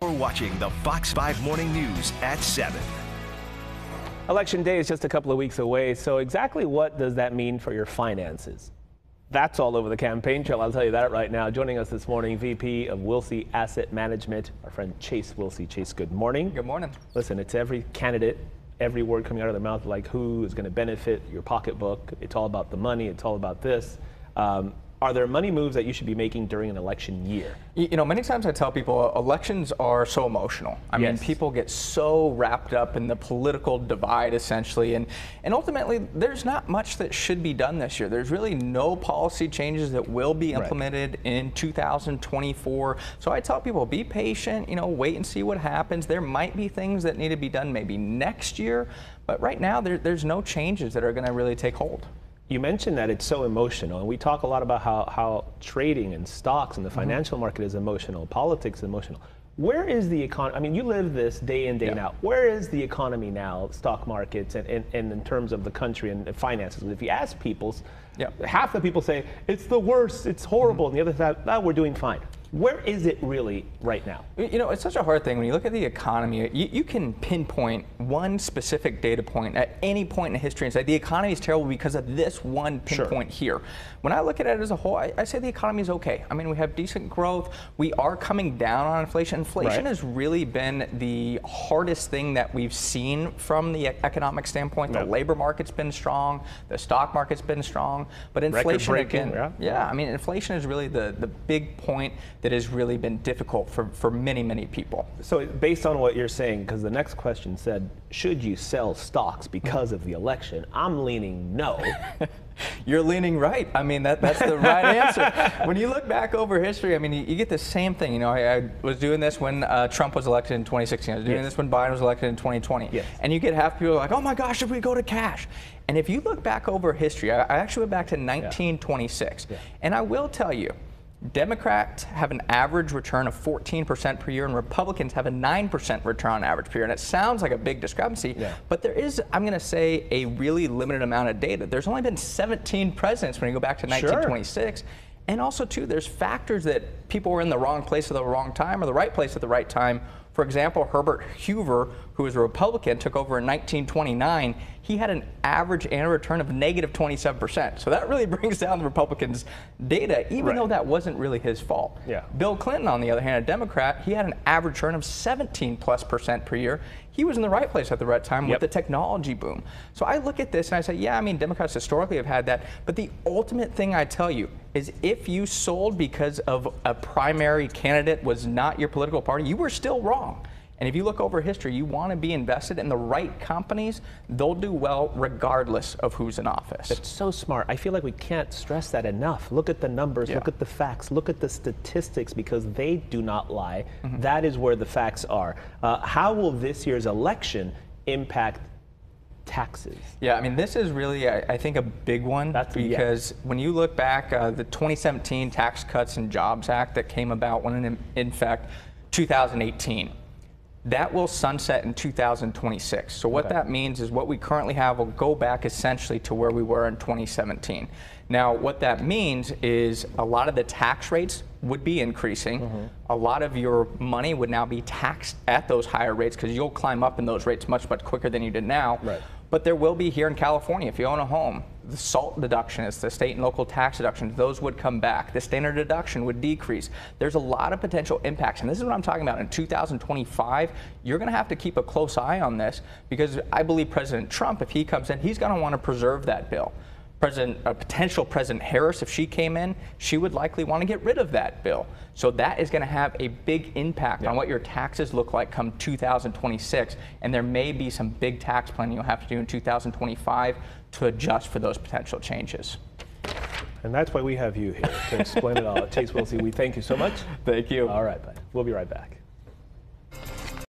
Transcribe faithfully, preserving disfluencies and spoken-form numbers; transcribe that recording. or watching the Fox five Morning News at seven. Election day is just a couple of weeks away, so exactly what does that mean for your finances? That's all over the campaign trail, I'll tell you that right now. Joining us this morning, V P of Wilsey Asset Management, our friend Chase Wilsey. Chase, good morning. Good morning. Listen, it's every candidate, every word coming out of their mouth, like who is going to benefit your pocketbook. It's all about the money. It's all about this. Um, Are there money moves that you should be making during an election year? You know, many times I tell people elections are so emotional. I yes. mean, people get so wrapped up in the political divide, essentially. And, and ultimately, there's not much that should be done this year. There's really no policy changes that will be implemented right. in two thousand twenty-four. So I tell people, be patient, you know, wait and see what happens. There might be things that need to be done maybe next year. But right now, there, there's no changes that are going to really take hold. You mentioned that it's so emotional, and we talk a lot about how, how trading and stocks and the financial mm-hmm. market is emotional, politics is emotional. Where is the economy? I mean, you live this day in, day yeah. out. Where is the economy now, stock markets, and, and, and in terms of the country and finances? If you ask people, yeah. half the people say, it's the worst, it's horrible, mm-hmm. and the other side, oh, we're doing fine. Where is it really right now? You know, it's such a hard thing. When you look at the economy, you, you can pinpoint one specific data point at any point in history and say the economy is terrible because of this one pinpoint sure. here. When I look at it as a whole, I, I say the economy is okay. I mean, we have decent growth. We are coming down on inflation. Inflation right. has really been the hardest thing that we've seen from the economic standpoint. Yep. The labor market's been strong. The stock market's been strong. But inflation again, yeah. yeah, I mean, inflation is really the, the big point that has really been difficult for, for many, many people. So based on what you're saying, because the next question said, should you sell stocks because of the election? I'm leaning no. You're leaning right. I mean, that, that's the right answer. When you look back over history, I mean, you, you get the same thing. You know, I, I was doing this when uh, Trump was elected in twenty sixteen. I was doing yes. this when Biden was elected in twenty twenty. Yes. And you get half people like, oh my gosh, should we go to cash? And if you look back over history, I, I actually went back to nineteen twenty-six. Yeah. Yeah. And I will tell you, Democrats have an average return of fourteen percent per year, and Republicans have a nine percent return on average per year. And it sounds like a big discrepancy, yeah. but there is, I'm going to say, a really limited amount of data. There's only been seventeen presidents when you go back to nineteen twenty-six. Sure. And also, too, there's factors that people were in the wrong place at the wrong time or the right place at the right time. For example, Herbert Hoover, who was a Republican, took over in nineteen twenty-nine. He had an average annual return of negative twenty-seven percent. So that really brings down the Republicans' data, even right. though that wasn't really his fault. Yeah. Bill Clinton, on the other hand, a Democrat, he had an average return of seventeen plus percent per year. He was in the right place at the right time yep. with the technology boom. So I look at this and I say, yeah, I mean, Democrats historically have had that. But the ultimate thing I tell you is if you sold because of a primary candidate was not your political party, you were still wrong. And if you look over history, you want to be invested in the right companies. They'll do well regardless of who's in office. That's so smart. I feel like we can't stress that enough. Look at the numbers, yeah. look at the facts, look at the statistics, because they do not lie. Mm-hmm. That is where the facts are. Uh, how will this year's election impact taxes? Yeah, I mean, this is really, I, I think, a big one. That's because yeah. when you look back, uh, the twenty seventeen Tax Cuts and Jobs Act that came about when, in, in fact, two thousand eighteen. That will sunset in two thousand twenty-six. So what okay. that means is what we currently have will go back essentially to where we were in twenty seventeen. Now, what that means is a lot of the tax rates would be increasing. Mm-hmm. A lot of your money would now be taxed at those higher rates because you'll climb up in those rates much, much quicker than you did now. Right. But there will be here in California, if you own a home, the SALT deduction, it's the state and local tax deductions, those would come back. The standard deduction would decrease. There's a lot of potential impacts, and this is what I'm talking about. In two thousand twenty-five, you're going to have to keep a close eye on this, because I believe President Trump, if he comes in, he's going to want to preserve that bill. President, uh, potential President Harris, if she came in, she would likely want to get rid of that bill. So that is going to have a big impact yeah. on what your taxes look like come two thousand twenty-six. And there may be some big tax planning you'll have to do in two thousand twenty-five to adjust for those potential changes. And that's why we have you here to explain it all. Chase Wilsey, we thank you so much. Thank you. All right, bud. We'll be right back.